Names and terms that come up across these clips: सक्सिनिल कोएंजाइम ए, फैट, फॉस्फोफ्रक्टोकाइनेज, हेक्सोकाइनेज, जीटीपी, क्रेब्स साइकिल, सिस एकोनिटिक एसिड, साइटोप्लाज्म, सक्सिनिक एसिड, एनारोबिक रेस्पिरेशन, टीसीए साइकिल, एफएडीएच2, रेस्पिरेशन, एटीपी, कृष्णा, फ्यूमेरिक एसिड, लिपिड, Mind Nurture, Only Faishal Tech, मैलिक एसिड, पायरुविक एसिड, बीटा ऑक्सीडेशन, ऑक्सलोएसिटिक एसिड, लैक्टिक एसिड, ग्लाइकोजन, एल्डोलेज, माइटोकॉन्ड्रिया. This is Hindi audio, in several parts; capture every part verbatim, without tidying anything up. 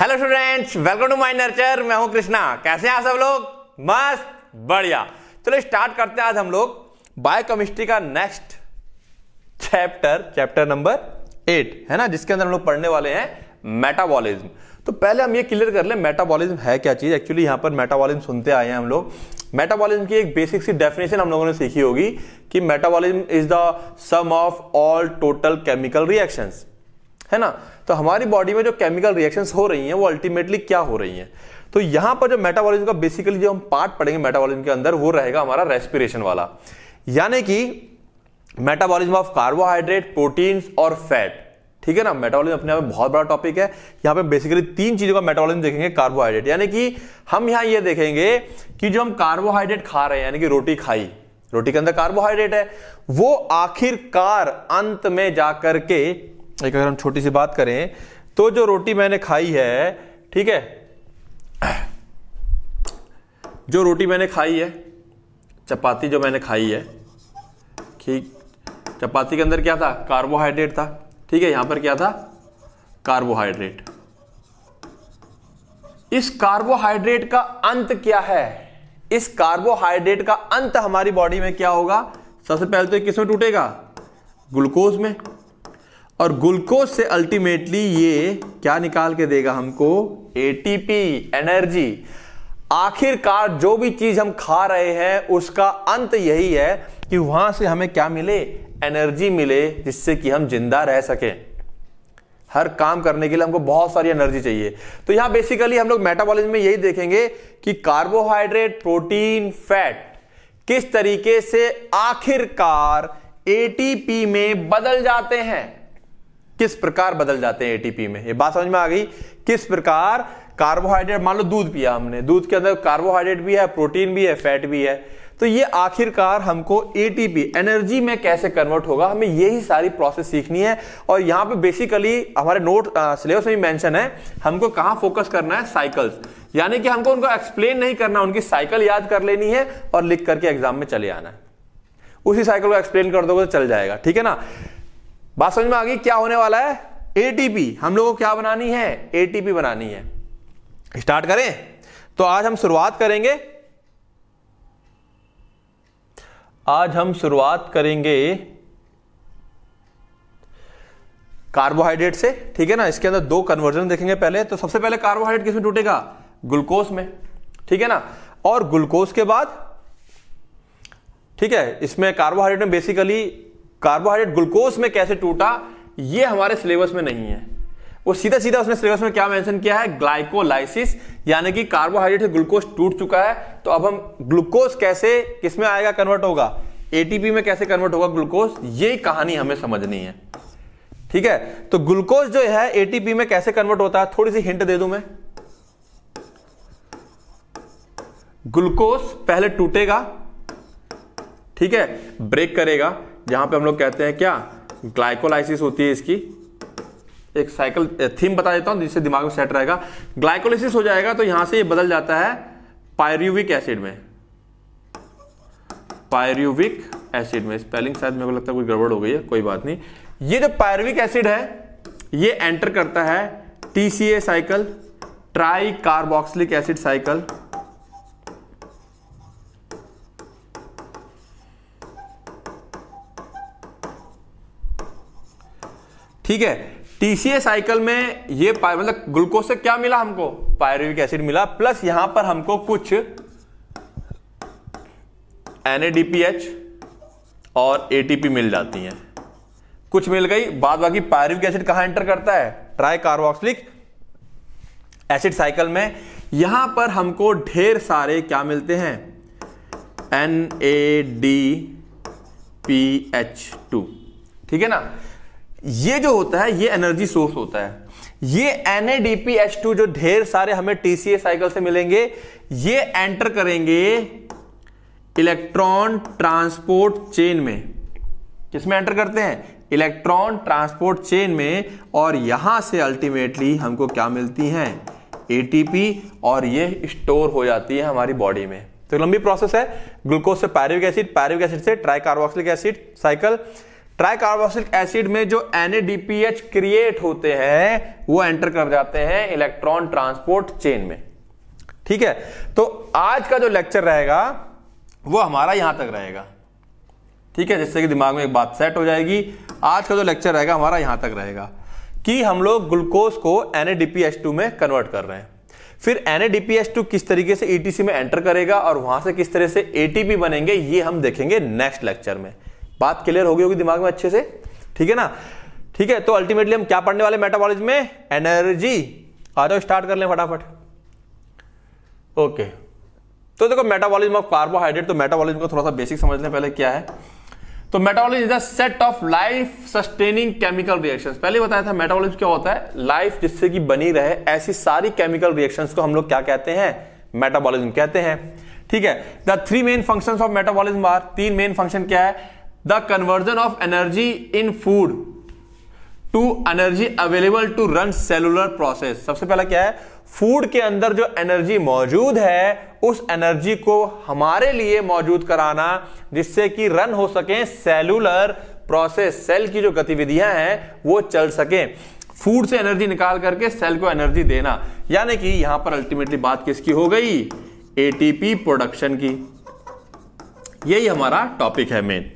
Hello students, welcome to my nurture. मैं हूं कृष्णा। कैसे हैं सब लोग? मस्त, बढ़िया। चलो स्टार्ट करते हैं आज हम लोग बायोकेमिस्ट्री का next chapter, chapter number eight, है ना, जिसके अंदर हम लोग पढ़ने वाले हैं मेटाबॉलिज्म। तो पहले हम ये क्लियर कर लें मेटाबॉलिज्म है क्या चीज। एक्चुअली यहाँ पर मेटाबॉलिज्म सुनते आए हैं हम लोग। मेटाबॉलिज्म की एक बेसिक सी डेफिनेशन हम लोगों ने सीखी होगी कि metabolism is the sum of all total chemical reactions, है ना। तो हमारी बॉडी में जो केमिकल रिएक्शंस हो रही हैं वो अल्टीमेटली क्या हो रही हैं। तो यहाँ पर जो मेटाबॉलिज्म का बेसिकली जो हम पार्ट पढ़ेंगे मेटाबॉलिज्म के अंदर वो रहेगा हमारा रेस्पिरेशन वाला, यानी कि मेटाबॉलिज्म ऑफ कार्बोहाइड्रेट, प्रोटीन्स और फैट, ठीक है ना। मेटाबॉलिज्म अपने आप में बहुत बड़ा टॉपिक है। यहाँ पे बेसिकली तीन चीजों का मेटाबॉलिज्म देखेंगे। कार्बोहाइड्रेट, यानी कि हम यहाँ ये देखेंगे कि जो हम कार्बोहाइड्रेट खा रहे हैं, यानी कि रोटी खाई, रोटी के अंदर कार्बोहाइड्रेट है, वो आखिरकार अंत में जाकर के, एक अगर हम छोटी सी बात करें तो जो रोटी मैंने खाई है, ठीक है, जो रोटी मैंने खाई है, चपाती जो मैंने खाई है, ठीक, चपाती के अंदर क्या था? कार्बोहाइड्रेट था, ठीक है। यहां पर क्या था? कार्बोहाइड्रेट। इस कार्बोहाइड्रेट का अंत क्या है? इस कार्बोहाइड्रेट का अंत हमारी बॉडी में क्या होगा? सबसे पहले तो किसमें टूटेगा? ग्लूकोज में। और ग्लूकोज से अल्टीमेटली ये क्या निकाल के देगा हमको? एटीपी, energy. आखिरकार जो भी चीज हम खा रहे हैं उसका अंत यही है कि वहां से हमें क्या मिले? एनर्जी मिले, जिससे कि हम जिंदा रह सके। हर काम करने के लिए हमको बहुत सारी एनर्जी चाहिए। तो यहां बेसिकली हम लोग मेटाबॉलिज्म में यही देखेंगे कि कार्बोहाइड्रेट, प्रोटीन, फैट किस तरीके से आखिरकार एटीपी में बदल जाते हैं, किस प्रकार बदल जाते हैं एटीपी में। ये बात समझ में आ गई किस प्रकार कार्बोहाइड्रेट, मान लो दूध पिया हमने, दूध के अंदर कार्बोहाइड्रेट भी है, प्रोटीन भी है, फैट भी है, तो ये आखिरकार हमको एटीपी, एनर्जी में कैसे कन्वर्ट होगा, हमें यही सारी प्रोसेस सीखनी है। और यहाँ पे बेसिकली हमारे नोट सिलेबस में भी मेंशन है हमको कहाँ फोकस करना है, साइकिल्स, यानी कि हमको उनको एक्सप्लेन नहीं करना, उनकी साइकिल याद कर लेनी है और लिख करके एग्जाम में चले आना है। उसी साइकिल को एक्सप्लेन कर दोगे तो चल जाएगा, ठीक है ना। बात समझ में आ गई क्या होने वाला है? एटीपी हम लोगों को क्या बनानी है? एटीपी बनानी है। स्टार्ट करें। तो आज हम शुरुआत करेंगे आज हम शुरुआत करेंगे कार्बोहाइड्रेट से, ठीक है ना। इसके अंदर दो कन्वर्जन देखेंगे पहले। तो सबसे पहले कार्बोहाइड्रेट किसमें टूटेगा? ग्लूकोज में, ठीक है ना। और ग्लूकोज के बाद, ठीक है, इसमें कार्बोहाइड्रेट में बेसिकली कार्बोहाइड्रेट ग्लूकोज में कैसे टूटा ये हमारे सिलेबस में नहीं है। वो सीधा सीधा उसने सिलेबस में क्या मेंशन किया है? ग्लाइकोलाइसिस, यानी कि कार्बोहाइड्रेट से ग्लूकोज टूट चुका है, तो अब हम ग्लूकोज कैसे किसमें आएगा, कन्वर्ट होगा एटीपी में, कैसे कन्वर्ट होगा ग्लूकोज, ये कहानी हमें समझनी है, ठीक है। तो ग्लूकोज जो है एटीपी में कैसे कन्वर्ट होता है, थोड़ी सी हिंट दे दूं मैं। ग्लूकोज पहले टूटेगा, ठीक है, ब्रेक करेगा, जहां पे हम लोग कहते हैं क्या, ग्लाइकोलाइसिस होती है। इसकी एक साइकिल थीम बता देता हूं जिससे दिमाग में सेट रहेगा। ग्लाइकोलाइसिस हो जाएगा तो यहां से ये बदल जाता है पायरुविक एसिड में, पायरुविक एसिड में। स्पेलिंग शायद मेरे को लगता है कोई गड़बड़ हो गई है, कोई बात नहीं। ये जो पायरुविक एसिड है ये एंटर करता है टीसीए साइकिल, tricarboxylic acid cycle, ठीक है। टीसीए साइकिल में ये मतलब ग्लूकोज से क्या मिला हमको? पायरुविक एसिड मिला, प्लस यहां पर हमको कुछ एनएडीएच और एटीपी मिल जाती हैं, कुछ मिल गई। बाद बाकी पायरुविक एसिड कहां एंटर करता है? ट्राइकार्बोक्सिलिक एसिड साइकिल में। यहां पर हमको ढेर सारे क्या मिलते हैं? एनएडीएच टू, ठीक है ना। ये जो होता है ये एनर्जी सोर्स होता है। ये N A D P H two जो ढेर सारे हमें टीसीए साइकिल से मिलेंगे, ये एंटर करेंगे इलेक्ट्रॉन ट्रांसपोर्ट चेन में। किसमें एंटर करते हैं? इलेक्ट्रॉन ट्रांसपोर्ट चेन में। और यहां से अल्टीमेटली हमको क्या मिलती हैं? एटीपी, और ये स्टोर हो जाती है हमारी बॉडी में। तो लंबी प्रोसेस है। ग्लूकोज से पायरुविक एसिड, पायरुविक एसिड से tricarboxylic acid cycle, tricarboxylic acid में जो एनएडीएच क्रिएट होते हैं वो एंटर कर जाते हैं इलेक्ट्रॉन ट्रांसपोर्ट चेन में। ठीक है, तो आज का जो लेक्चर रहेगा वो हमारा यहां तक रहेगा। ठीक है, जिससे कि दिमाग में एक बात सेट हो जाएगी। आज का जो लेक्चर रहेगा हमारा यहां तक रहेगा कि हम लोग ग्लूकोज को एनएडीएच टू में कन्वर्ट कर रहे हैं, फिर एनएडीएच टू किस तरीके से ईटीसी में एंटर करेगा और वहां से किस तरह से एटीपी बनेंगे, ये हम देखेंगे नेक्स्ट लेक्चर में। बात क्लियर होगी होगी दिमाग में अच्छे से, ठीक है ना। ठीक है, तो अल्टीमेटली हम क्या पढ़ने वाले मेटाबॉलिज्म में? एनर्जी। आ जाओ स्टार्ट कर लें फटाफट। ओके, तो देखो मेटाबॉलिज्म ऑफ कार्बोहाइड्रेट, तो मेटाबॉलिज्म को थोड़ा सा बेसिक समझ लें पहले क्या है। तो metabolism is the set of life sustaining chemical reactions. पहले बताया था मेटाबॉलिज्म क्या होता है, लाइफ जिससे कि बनी रहे ऐसी सारी केमिकल रिएक्शंस को हम लोग क्या कहते हैं? मेटाबॉलिज्म कहते हैं। ठीक है, the three main functions of metabolism are, तीन मेन फंक्शन क्या है? The conversion of energy in food to energy available to run cellular process. सबसे पहला क्या है, फूड के अंदर जो एनर्जी मौजूद है उस एनर्जी को हमारे लिए मौजूद कराना जिससे कि रन हो सके सेलुलर प्रोसेस, सेल की जो गतिविधियां हैं वो चल सके। फूड से एनर्जी निकाल करके सेल को एनर्जी देना, यानी कि यहां पर अल्टीमेटली बात किसकी हो गई? एटीपी प्रोडक्शन की। यही हमारा टॉपिक है main.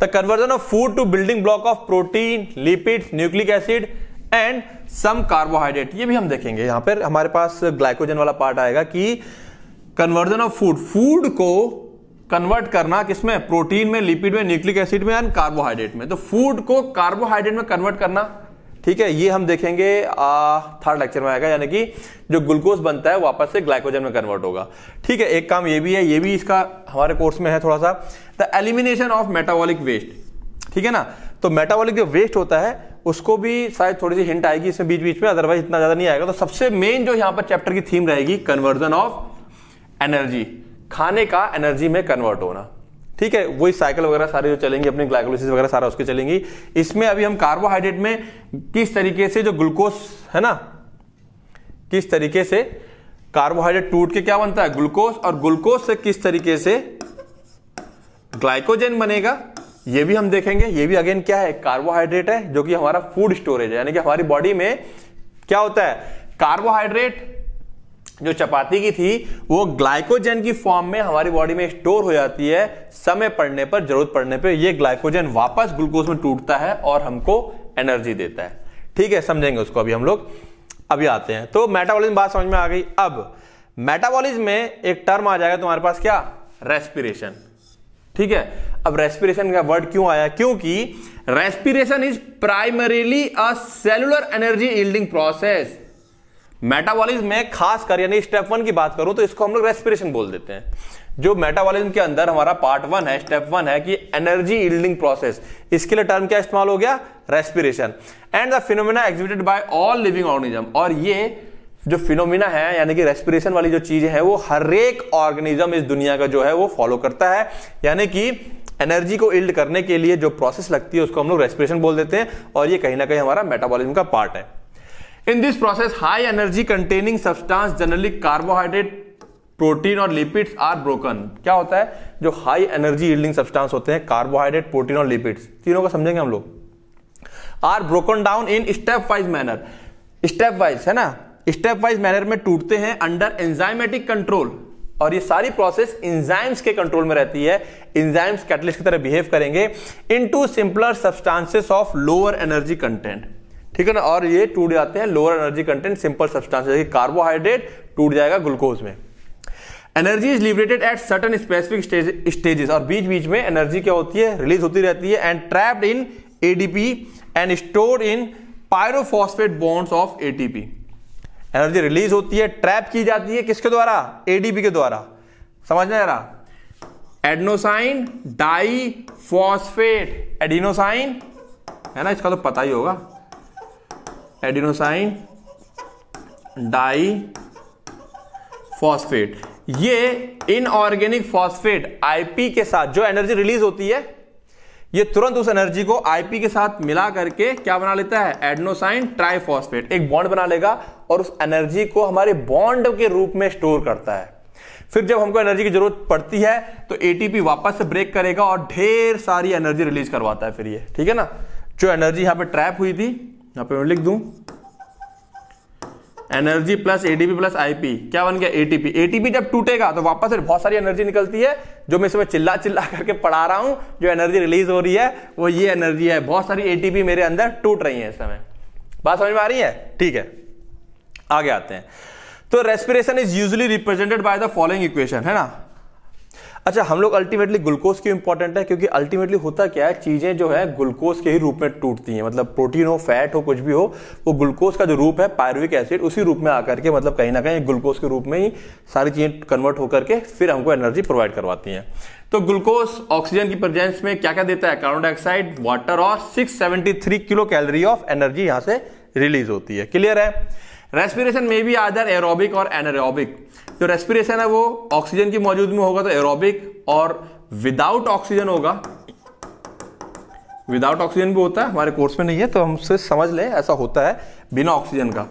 The conversion of food to building block of protein, लिपिड, nucleic acid and some carbohydrate, ये भी हम देखेंगे। यहां पर हमारे पास ग्लाइकोजन वाला पार्ट आएगा कि कन्वर्जन ऑफ फूड, फूड को कन्वर्ट करना किसमें? प्रोटीन में, लिपिड में, न्यूक्लिक एसिड में एंड कार्बोहाइड्रेट में। तो फूड को कार्बोहाइड्रेट में कन्वर्ट करना, ठीक है, ये हम देखेंगे थर्ड लेक्चर में आएगा। यानी कि जो ग्लूकोज बनता है वापस से ग्लाइकोजन में कन्वर्ट होगा। ठीक है, एक काम ये भी है, ये भी इसका हमारे कोर्स में है थोड़ा सा। The elimination of metabolic waste, ठीक है ना। तो मेटाबॉलिक जो वेस्ट होता है उसको भी शायद थोड़ी सी हिंट आएगी इसमें बीच बीच में, अदरवाइज इतना ज्यादा नहीं आएगा। तो सबसे मेन जो यहां पर चैप्टर की थीम रहेगी, कन्वर्जन ऑफ एनर्जी, खाने का एनर्जी में कन्वर्ट होना। ठीक है, वही साइकिल वगैरह सारे जो चलेंगी अपने, ग्लाइकोलाइसिस वगैरह सारा उसके चलेंगी। इसमें अभी हम कार्बोहाइड्रेट में किस तरीके से जो ग्लूकोज है ना, किस तरीके से कार्बोहाइड्रेट टूट के क्या बनता है? ग्लूकोज, और ग्लूकोज से किस तरीके से ग्लाइकोजन बनेगा ये भी हम देखेंगे। ये भी अगेन क्या है? कार्बोहाइड्रेट है, जो कि हमारा फूड स्टोरेज है। यानी कि हमारी बॉडी में क्या होता है? कार्बोहाइड्रेट, जो चपाती की थी वो ग्लाइकोजन की फॉर्म में हमारी बॉडी में स्टोर हो जाती है। समय पड़ने पर, जरूरत पड़ने पर ये ग्लाइकोजन वापस ग्लूकोज में टूटता है और हमको एनर्जी देता है। ठीक है, समझेंगे उसको अभी हम लोग। अभी आते हैं, तो मेटाबॉलिज्म बात समझ में आ गई। अब मेटाबॉलिज्म में एक टर्म आ जाएगा तुम्हारे पास, क्या? रेस्पिरेशन। ठीक है, अब रेस्पिरेशन का वर्ड क्यों आया? क्योंकि रेस्पिरेशन is primarily a cellular energy yielding process. Metabolism में खासकर यानी स्टेप वन की बात करूं तो इसको हम लोग रेस्पिरेशन बोल देते हैं। जो मेटाबॉलिज्म के अंदर हमारा पार्ट वन है, स्टेप वन है कि एनर्जी यील्डिंग प्रोसेस, इसके लिए टर्म क्या इस्तेमाल हो गया? रेस्पिरेशन। And the phenomena exhibited by all living organism, और ये जो फिनोमिना है यानी कि रेस्पिरेशन वाली जो चीजें हैं वो हर एक ऑर्गेनिज्म इस दुनिया का जो है वो फॉलो करता है। यानी कि एनर्जी को यील्ड करने के लिए जो प्रोसेस लगती है उसको हम लोग रेस्पिरेशन बोल देते हैं, और ये कहीं ना कहीं हमारा मेटाबॉलिज्म का पार्ट है। In this process high energy containing substance generally carbohydrate, protein और लिपिड्स आर ब्रोकन। क्या होता है? जो हाई एनर्जी यील्डिंग सब्सटेंस होते हैं, कार्बोहाइड्रेट, प्रोटीन और लिपिड्स, तीनों को समझेंगे हम लोग। Are broken down in step wise manner, step wise है ना, स्टेप वाइज मैनर में टूटते हैं अंडर एंजाइमेटिक कंट्रोल, और ये सारी प्रोसेस इंजाइम्स के कंट्रोल में रहती है। इंजाइम्स कैटलिस्ट की तरह बिहेव करेंगे, into simpler substances of lower energy content. ठीक है ना, और ये टूट जाते हैं lower energy content simple substance, जैसे कार्बोहाइड्रेट टूट जाएगा ग्लूकोज में। Energy is liberated at certain specific stages, और बीच बीच में एनर्जी क्या होती है? रिलीज होती रहती है। And trapped in ADP and stored in pyrophosphate bonds of एटीपी। Energy release होती है, ट्रैप की जाती है, किसके द्वारा? एडीपी के द्वारा। समझ में आ रहा? एडिनोसाइन डाई फॉस्फेट, एडिनोसाइन है ना, इसका तो पता ही होगा, एडिनोसाइन डाई फॉस्फेट। ये इनऑर्गेनिक फॉस्फेट आईपी के साथ जो एनर्जी रिलीज होती है ये तुरंत उस एनर्जी को आईपी के साथ मिला करके क्या बना लेता है? एडिनोसाइन ट्राइफॉस्फेट, एक बॉन्ड बना लेगा और उस एनर्जी को हमारे बॉन्ड के रूप में स्टोर करता है। फिर जब हमको एनर्जी की जरूरत पड़ती है तो एटीपी वापस से ब्रेक करेगा और ढेर सारी एनर्जी रिलीज करवाता है फिर ये, ठीक है ना। जो एनर्जी यहाँ पे ट्रैप हुई थी, यहाँ पे मैं लिख दूं energy plus ADP plus IP, क्या बन गया एटीपी। एटीपी जब टूटेगा तो वापस से बहुत सारी एनर्जी निकलती है, जो मैं इसमें चिल्ला चिल्ला करके पढ़ा रहा हूं। जो एनर्जी रिलीज हो रही है वो ये एनर्जी है, बहुत सारी एटीपी मेरे अंदर टूट रही है इस समय। बात समझ में आ रही है, ठीक है। आगे आते हैं, तो रेस्पिरेशन is usually represented by the following equation, है ना। अच्छा, हम लोग अल्टीमेटली ग्लूकोज क्यों इंपॉर्टेंट है, क्योंकि अल्टीमेटली होता क्या है, चीजें जो है ग्लूकोज के ही रूप में टूटती हैं। मतलब प्रोटीन हो, फैट हो, कुछ भी हो, वो ग्लूकोज का जो रूप है पायरुविक एसिड, उसी रूप में आकर के मतलब कहीं ना कहीं ग्लूकोज के रूप में ही सारी चीजें कन्वर्ट होकर के फिर हमको एनर्जी प्रोवाइड करवाती है। तो ग्लूकोज ऑक्सीजन की प्रेजेंस में क्या क्या देता है, कार्बन डाइऑक्साइड, वाटर और six seventy three kilo calorie of energy यहाँ से रिलीज होती है। क्लियर है। रेस्पिरेशन में भी आदर एरोबिक और एनएरोबिक। जो रेस्पिरेशन है वो ऑक्सीजन की मौजूद में होगा तो एरोबिक, और विदाउट ऑक्सीजन होगा, विदाउट ऑक्सीजन भी होता है, हमारे कोर्स में नहीं है तो हम सिर्फ समझ लें ऐसा होता है, बिना ऑक्सीजन का।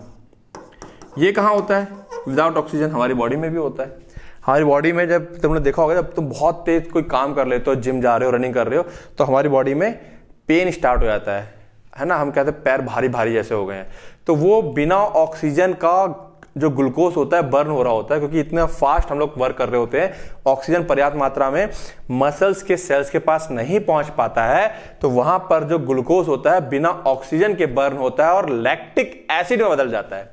ये कहाँ होता है विदाउट ऑक्सीजन, हमारी बॉडी में भी होता है। हमारी बॉडी में जब तुमने देखा होगा, जब तुम बहुत तेज कोई काम कर लेते हो, जिम जा रहे हो, रनिंग कर रहे हो, तो हमारी बॉडी में पेन स्टार्ट हो जाता है है ना। हम कहते हैं पैर भारी भारी जैसे हो गए हैं, तो वो बिना ऑक्सीजन का जो ग्लूकोज होता है बर्न हो रहा होता है, क्योंकि इतना फास्ट हम लोग वर्क कर रहे होते हैं, ऑक्सीजन पर्याप्त मात्रा में मसल्स के सेल्स के पास नहीं पहुंच पाता है, तो वहां पर जो ग्लूकोज होता है बिना ऑक्सीजन के बर्न होता है और लैक्टिक एसिड में बदल जाता है।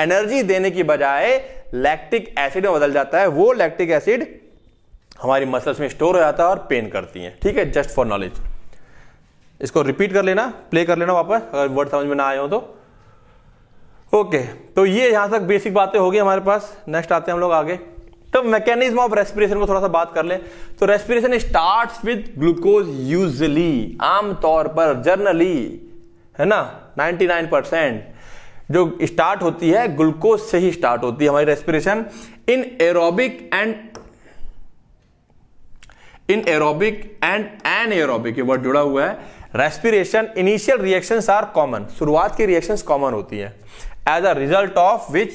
एनर्जी देने की बजाय लैक्टिक एसिड में बदल जाता है। वो लैक्टिक एसिड हमारी मसल्स में स्टोर हो जाता है और पेन करती है। ठीक है, जस्ट फॉर नॉलेज। इसको रिपीट कर लेना, प्ले कर लेना वापस, अगर वर्ड समझ में ना आए हो तो। ओके, तो ये यहां तक बेसिक बातें होगी हमारे पास। नेक्स्ट आते हैं हम लोग आगे, तो मैकेनिज्म ऑफ रेस्पिरेशन को थोड़ा सा बात कर लें। तो रेस्पिरेशन starts with glucose usually, आमतौर पर, जनरली, है ना, निन्यानवे परसेंट जो स्टार्ट होती है ग्लूकोज से ही स्टार्ट होती है हमारी रेस्पिरेशन। In aerobic and in aerobic and anaerobic ये वर्ड जुड़ा हुआ है रेस्पिरेशन, initial reactions are common, शुरुआत की रिएक्शंस कॉमन होती है, as a result of which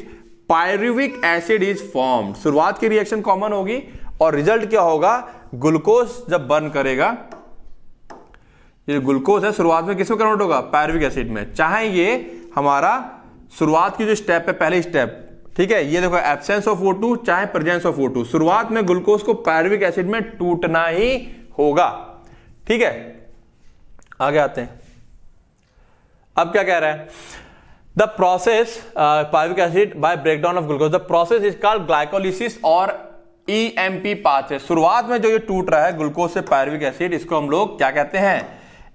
पायरुविक एसिड is formed. शुरुआत की रिएक्शन कॉमन होगी और रिजल्ट क्या होगा, ग्लूकोज जब बर्न करेगा, ये ग्लूकोज है शुरुआत में किसमें कन्वर्ट होगा, पायरुविक एसिड में। चाहे ये हमारा शुरुआत की जो स्टेप है, पहले स्टेप, ठीक है, ये देखो एब्सेंस ऑफ ओ टू चाहे प्रेजेंस ऑफ ओ टू, शुरुआत में ग्लूकोज को पायरुविक एसिड में टूटना ही होगा। ठीक है, आगे आते हैं। अब क्या कह रहा है, the process पायरुविक एसिड by breakdown of glucose, the process is called glycolysis और ईएमपी पाथवे। शुरुआत में जो ये टूट रहा है ग्लूकोज से पायरुविक एसिड, इसको हम लोग क्या कहते हैं,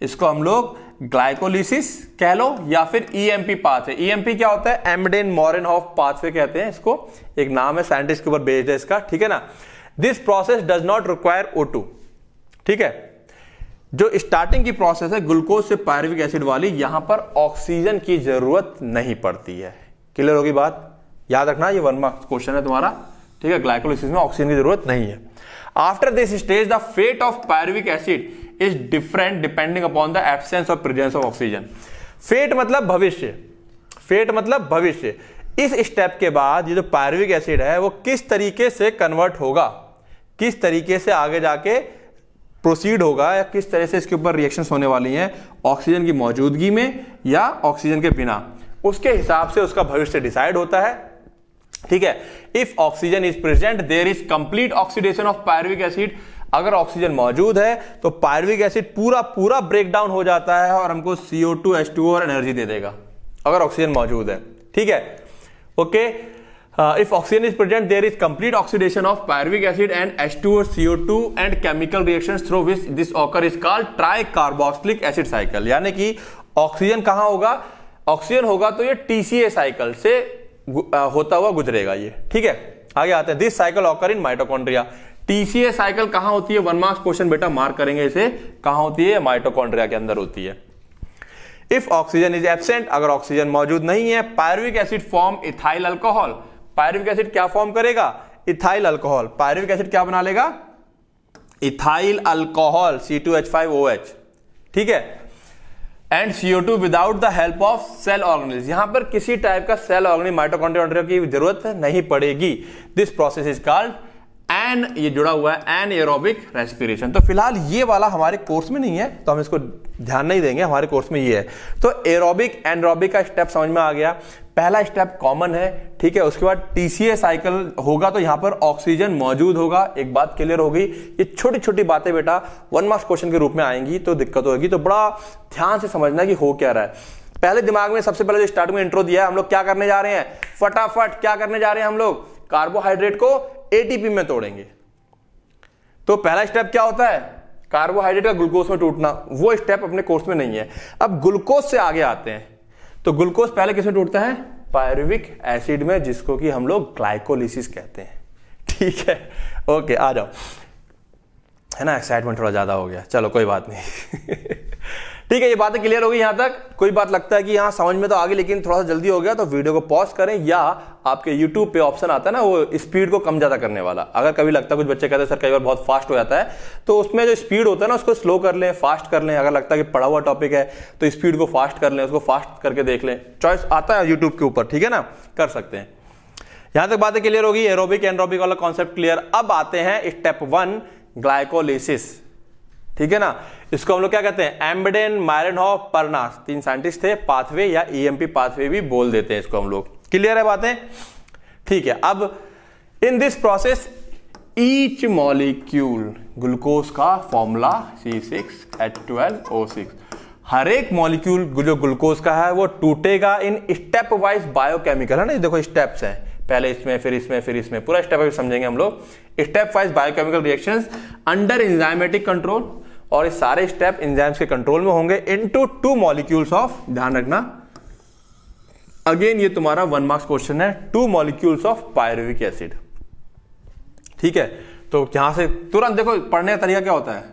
इसको हम लोग ग्लाइकोलाइसिस कह लो या फिर ईएमपी पाथवे। ईएमपी क्या होता है, एमडेन मॉरन पाथवे कहते हैं इसको, एक नाम है, साइंटिस्ट के ऊपर बेस्ड है इसका, ठीक है ना। This process does not require O two, ठीक है। जो स्टार्टिंग की प्रोसेस है ग्लूकोज से पायरुविक एसिड वाली, यहां पर ऑक्सीजन की जरूरत नहीं पड़ती है। क्लियर होगी बात, याद रखना, ये वन मार्क्स क्वेश्चन है तुम्हारा, ठीक है। ग्लाइकोलाइसिस में ऑक्सीजन की जरूरत नहीं है। After this stage the fate of पायरुविक एसिड is different depending upon the absence और प्रेजेंस ऑफ ऑक्सीजन। फेट मतलब भविष्य, फेट मतलब भविष्य। इस स्टेप के बाद ये जो पायरुविक एसिड है वो किस तरीके से कन्वर्ट होगा, किस तरीके से आगे जाके प्रोसीड होगा, या किस तरह से इसके ऊपर रिएक्शंस होने वाली हैं, ऑक्सीजन की मौजूदगी में या ऑक्सीजन के बिना, उसके हिसाब से उसका भविष्य डिसाइड होता है, ठीक है। If oxygen is present there is complete oxidation of पायरुविक एसिड। अगर ऑक्सीजन मौजूद है तो पायरुविक एसिड पूरा पूरा ब्रेकडाउन हो जाता है और हमको C O two, H two O और एनर्जी दे देगा, अगर ऑक्सीजन मौजूद है, ठीक है। Okay, if oxygen is present there is complete oxidation of पायरुविक एसिड and H two और C O two and chemical reactions through which this occur is called tricarboxylic acid cycle. यानी कि ऑक्सीजन कहां होगा, ऑक्सीजन होगा तो ये टीसीए साइकिल से होता हुआ गुजरेगा ये, ठीक है। आगे आते हैं, this cycle occur in माइटोकॉन्ड्रिया। टीसीए साइकिल कहां होती है, वन मार्क्स क्वेश्चन बेटा, मार्क करेंगे इसे, कहां होती है, माइटोकॉन्ड्रिया के अंदर होती है। इफ ऑक्सीजन इज एब्सेंट, अगर ऑक्सीजन मौजूद नहीं है, पायरुविक एसिड form ethyl alcohol. पायरुविक एसिड क्या फॉर्म करेगा, इथाइल अल्कोहल। पायरुविक एसिड क्या बना लेगा, ethyl alcohol, C two H five O H, ठीक है। And C O two without the help of cell organelles. यहाँ पर किसी टाइप का सेल ऑर्गेनिल माइटोकॉन्ड्रिया की जरूरत नहीं पड़ेगी। This process is called an, ये जुड़ा हुआ है एन एरोबिक रेस्पिरेशन। तो फिलहाल ये वाला हमारे कोर्स में नहीं है तो हम इसको ध्यान नहीं देंगे, हमारे कोर्स में ये है। तो एरोबिक एनरोबिक का स्टेप समझ में आ गया, पहला स्टेप कॉमन है, ठीक है। उसके बाद टीसीए साइकिल होगा तो यहाँ पर ऑक्सीजन मौजूद होगा, एक बात क्लियर होगी। ये छोटी छोटी बातें बेटा वन मार्क्स क्वेश्चन के रूप में आएंगी तो दिक्कत होगी, तो बड़ा ध्यान से समझना कि हो क्या रहा है। पहले दिमाग में सबसे पहले जो स्टार्ट में इंट्रो दिया है, हम लोग क्या करने जा रहे हैं, फटाफट क्या करने जा रहे हैं, हम लोग कार्बोहाइड्रेट को एटीपी में तोड़ेंगे। तो पहला स्टेप क्या होता है, कार्बोहाइड्रेट का ग्लूकोज में टूटना। वो स्टेप अपने कोर्स में नहीं है। अब ग्लूकोज से आगे आते हैं, तो ग्लूकोज पहले किसमें टूटता है, पायरुविक एसिड में, जिसको कि हम लोग ग्लाइकोलाइसिस कहते हैं, ठीक है। ओके आ जाओ, है ना, एक्साइटमेंट थोड़ा ज्यादा हो गया, चलो कोई बात नहीं ठीक है, ये बातें क्लियर हो गई। यहां तक कोई बात लगता है कि यहां समझ में तो आ गई लेकिन थोड़ा सा जल्दी हो गया तो वीडियो को पॉज करें, या आपके यूट्यूब पे ऑप्शन आता है ना वो स्पीड को कम ज्यादा करने वाला, अगर कभी लगता है कुछ बच्चे कहते हैं सर कई बार बहुत फास्ट हो जाता है, तो उसमें जो स्पीड होता है ना उसको स्लो कर लें, फास्ट कर लें। अगर लगता है कि पढ़ा हुआ टॉपिक है तो स्पीड को फास्ट कर लें, उसको फास्ट करके देख लें, चॉइस आता है यूट्यूब के ऊपर, ठीक है ना, कर सकते हैं। यहां तक बातें क्लियर होगी, एरोबिक एनरोबिक वाला कॉन्सेप्ट क्लियर। अब आते हैं स्टेप वन, ग्लाइकोलाइसिस, ठीक है ना। इसको हम लोग क्या कहते हैं, एमडेन मॉरन पाथ, तीन साइंटिस्ट थे, पाथवे या ईएमपी पाथवे भी बोल देते हैं इसको हम लोग, क्लियर है बातें, ठीक है। अब in this process each molecule, glucose का formula C six H twelve O six, हर एक मॉलिक्यूल जो ग्लूकोज का है वो टूटेगा इन स्टेप वाइज बायोकेमिकल, है ना, देखो स्टेप्स हैं, पहले इसमें फिर इसमें फिर इसमें, पूरा स्टेप वाइज समझेंगे हम लोग, step wise biochemical reactions under enzymatic control, और ये सारे स्टेप एंजाइम्स के कंट्रोल में होंगे, इनटू टू मॉलिक्यूल्स ऑफ, ध्यान रखना अगेन ये तुम्हारा वन मार्क्स क्वेश्चन है, two molecules of पायरुविक एसिड, ठीक है। तो यहां से तुरंत देखो पढ़ने का तरीका क्या होता है,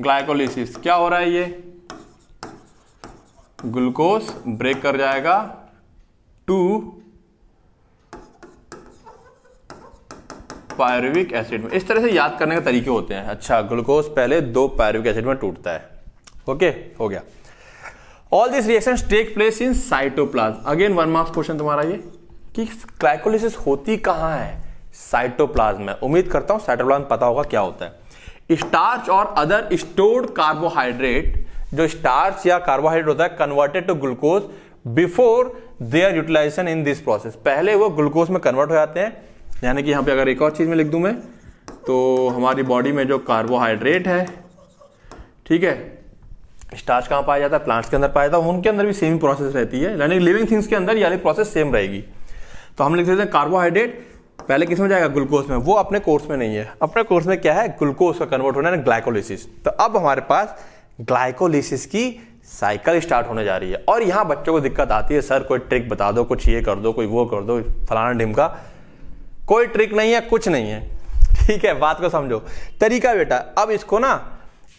ग्लाइकोलाइसिस क्या हो रहा है, ये ग्लूकोज ब्रेक कर जाएगा टू पायरुविक एसिड में, इस तरह से याद करने के तरीके होते हैं। अच्छा, ग्लूकोज पहले दो पायरुविक एसिड में टूटता है, ओके हो गया। All this reactions take place in साइटोप्लाज्म, again one marks question तुम्हारा ये, कि ग्लाइकोलाइसिस होती कहां है, साइटोप्लाज्म में। उम्मीद करता हूं साइटोप्लाज्म पता होगा क्या होता है। स्टार्च और अदर स्टोर्ड कार्बोहाइड्रेट, जो स्टार्च या कार्बोहाइड्रेट होता है converted to glucose before their utilization in this process, पहले वो ग्लूकोज में कन्वर्ट हो जाते हैं। यानी कि यहाँ पे अगर एक और चीज में लिख दूं मैं, तो हमारी बॉडी में जो कार्बोहाइड्रेट है, ठीक है, स्टार्च कहाँ पाया जाता है, प्लांट्स के अंदर पाया जाता है, उनके अंदर भी सेम प्रोसेस रहती है, यानी लिविंग थिंग्स के अंदर यानी प्रोसेस सेम रहेगी। तो हम लिख देते हैं कार्बोहाइड्रेट पहले किस में जाएगा, ग्लूकोज में, वो अपने कोर्स में नहीं है। अपने कोर्स में क्या है, ग्लूकोज का कन्वर्ट होना है ग्लाइकोलाइसिस। तो अब हमारे पास ग्लाइकोलाइसिस की साइकिल स्टार्ट होने जा रही है, और यहाँ बच्चों को दिक्कत आती है, सर कोई ट्रिक बता दो, कुछ ये कर दो, कोई वो कर दो, फलाना ढिमका। कोई ट्रिक नहीं है, कुछ नहीं है, ठीक है, बात को समझो, तरीका बेटा। अब इसको ना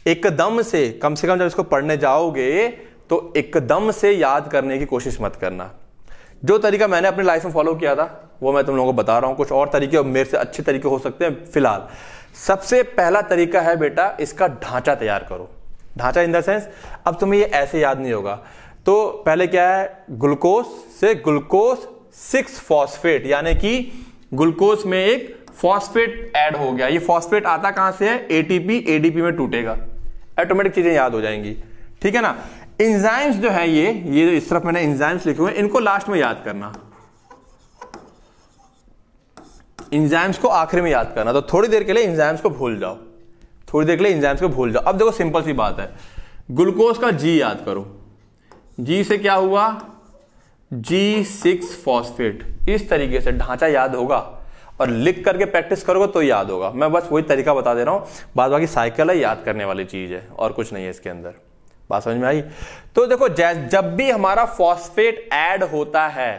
एकदम से, कम से कम जब इसको पढ़ने जाओगे तो एकदम से याद करने की कोशिश मत करना। जो तरीका मैंने अपनी लाइफ में फॉलो किया था वो मैं तुम लोगों को बता रहा हूँ, कुछ और तरीके और मेरे से अच्छे तरीके हो सकते हैं। फिलहाल सबसे पहला तरीका है बेटा, इसका ढांचा तैयार करो, ढांचा इन द सेंस, अब तुम्हें ये ऐसे याद नहीं होगा। तो पहले क्या है, ग्लूकोज से ग्लूकोज सिक्स फॉस्फेट, यानी कि ग्लूकोज में एक फॉस्फेट ऐड हो गया। ये फॉस्फेट आता कहां से है, एटीपी एडीपी में टूटेगा, ऑटोमेटिक चीजें याद हो जाएंगी, ठीक है ना। एंजाइम्स जो है ये ये जो इस तरफ मैंने एंजाइम्स लिखे हुए हैं, इनको लास्ट में याद करना, एंजाइम्स को आखिर में याद करना। तो थोड़ी देर के लिए एंजाइम्स को भूल जाओ, थोड़ी देर के लिए एंजाइम्स को भूल जाओ। अब देखो सिंपल सी बात है, ग्लूकोज का जी याद करो, जी से क्या हुआ, जी सिक्स फॉस्फेट। इस तरीके से ढांचा याद होगा और लिख करके प्रैक्टिस करोगे तो याद होगा। मैं बस वही तरीका बता दे रहा हूँ, बाद बाकी साइकिल है, याद करने वाली चीज है और कुछ नहीं है इसके अंदर। बात समझ में आई। तो देखो जब भी हमारा फॉस्फेट ऐड होता है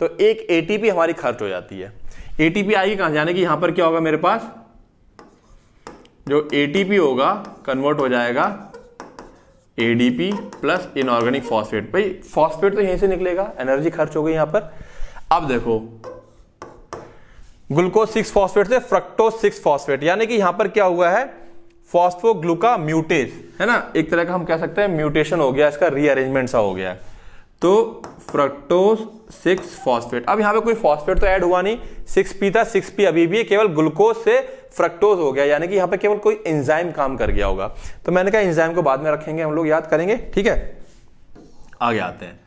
तो एक एटीपी हमारी खर्च हो जाती है। एटीपी आएगी कहां, यानी कि यहां पर क्या होगा मेरे पास, जो एटीपी होगा कन्वर्ट हो जाएगा एडीपी प्लस इनऑर्गेनिक फॉस्फेट। भाई फॉस्फेट तो यहीं से निकलेगा, एनर्जी खर्च हो गई यहां पर। अब देखो ग्लूकोज सिक्स फॉस्फेट से फ्रक्टोज सिक्स फॉस्फेट, यानी कि यहां पर क्या हुआ है, फॉस्फोग्लूकाम्यूटेज, है ना, एक तरह का हम कह सकते हैं म्यूटेशन हो गया, इसका रीअरेंजमेंट सा हो गया है। तो फ्रक्टोज सिक्स फॉस्फेट, अब यहाँ पे कोई फॉस्फेट तो ऐड हुआ नहीं, सिक्स पी था, सिक्स पी अभी भी, केवल ग्लूकोज से फ्रक्टोज हो गया, यानी कि यहाँ पे केवल कोई एंजाइम काम कर गया होगा। तो मैंने कहा एंजाइम को बाद में रखेंगे, हम लोग याद करेंगे, ठीक है। आगे आते हैं,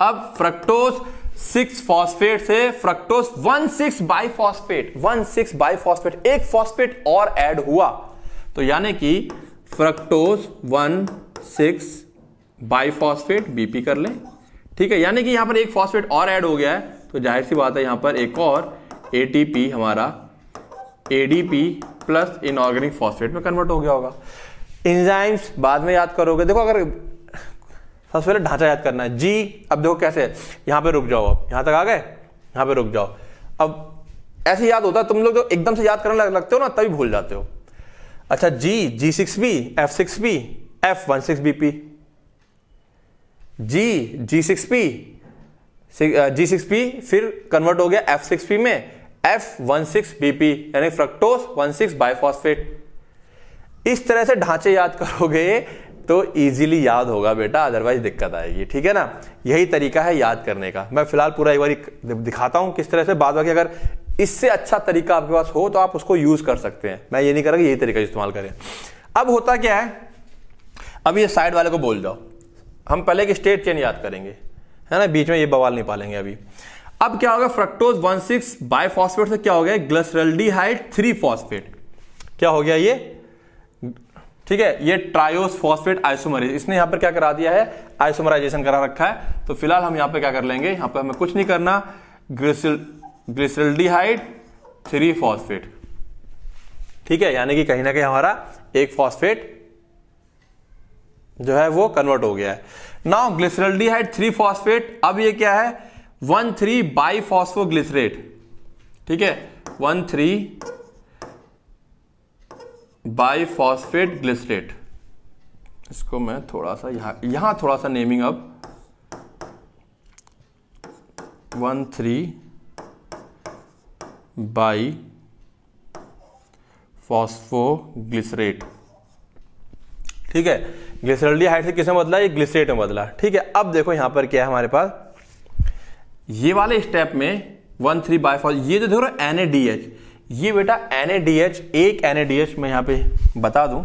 अब फ्रक्टोज सिक्स फॉस्फेट से fructose one six bi phosphate, one six bi phosphate, एक फॉस्फेट और ऐड हुआ, तो यानी कि fructose one six bi phosphate, BP कर लें, ठीक है। यानी कि यहां पर एक फॉस्फेट और ऐड हो गया है, तो जाहिर सी बात है यहां पर एक और एटीपी हमारा एडीपी प्लस इनऑर्गेनिक फॉस्फेट में कन्वर्ट हो गया होगा। एंजाइम्स बाद में याद करोगे, देखो अगर सबसे पहले ढांचा याद करना है जी। अब देखो कैसे, यहां पे रुक जाओ, अब यहां तक आ गए, यहां पे रुक जाओ। अब ऐसे याद होता है, तुम लोग जो एकदम से याद करने लगते हो ना तभी भूल जाते हो। अच्छा जी, G six B F six B F one six B P, G G six P G six P फिर कन्वर्ट हो गया एफ सिक्स पी में, F one six B P यानी फ्रक्टोज वन सिक्स बाईफॉस्फेट। इस तरह से ढांचे याद करोगे तो इजीली याद होगा बेटा, अदरवाइज दिक्कत आएगी, ठीक है ना। यही तरीका है याद करने का। मैं फिलहाल पूरा एक बार दिखाता हूं किस तरह से, बाद बाकी अगर इससे अच्छा तरीका आपके पास हो तो आप उसको यूज कर सकते हैं। मैं ये नहीं करूंगा, यही तरीका इस्तेमाल करें। अब होता क्या है, अब ये साइड वाले को बोल जाओ, हम पहले की स्टेट चेन याद करेंगे, है ना, बीच में ये बवाल नहीं पालेंगे अभी। अब क्या होगा, फ्रक्टोज वन सिक्स बाईफॉस्फेट से क्या हो गया, ग्लिसरल्डिहाइड थ्री फॉस्फेट, क्या हो गया ये, ठीक है, ये ट्रायोस फॉस्फेट आइसोमराइज, इसने यहां पर क्या करा दिया है, आइसोमराइजेशन करा रखा है। तो फिलहाल हम यहां पे क्या कर लेंगे, यहां पे हमें कुछ नहीं करना, ग्लिसरल्डिहाइड थ्री फॉस्फेट, ठीक है, यानी कि कहीं ना कहीं हमारा एक फॉस्फेट जो है वो कन्वर्ट हो गया है। नाउ ग्लिसरल्डिहाइड थ्री फॉस्फेट, अब ये क्या है, वन थ्री बाई फॉस्फोग्लिसरेट, ठीक है, one three bi phosphate glycerate. इसको मैं थोड़ा सा यहां यहां थोड़ा सा नेमिंग, अब वन थ्री बाई फॉस्फोग्लिसरेट, ठीक है, ग्लिसरल्डिहाइड से किसमें बदला, ये ग्लिसरेट में बदला, ठीक है। अब देखो यहां पर क्या है हमारे पास, ये वाले स्टेप में वन थ्री बाई फॉस, ये जो देखो एनएडीएच, ये बेटा एनएडीएच, एक एनएडीएच में यहां पे बता दूं,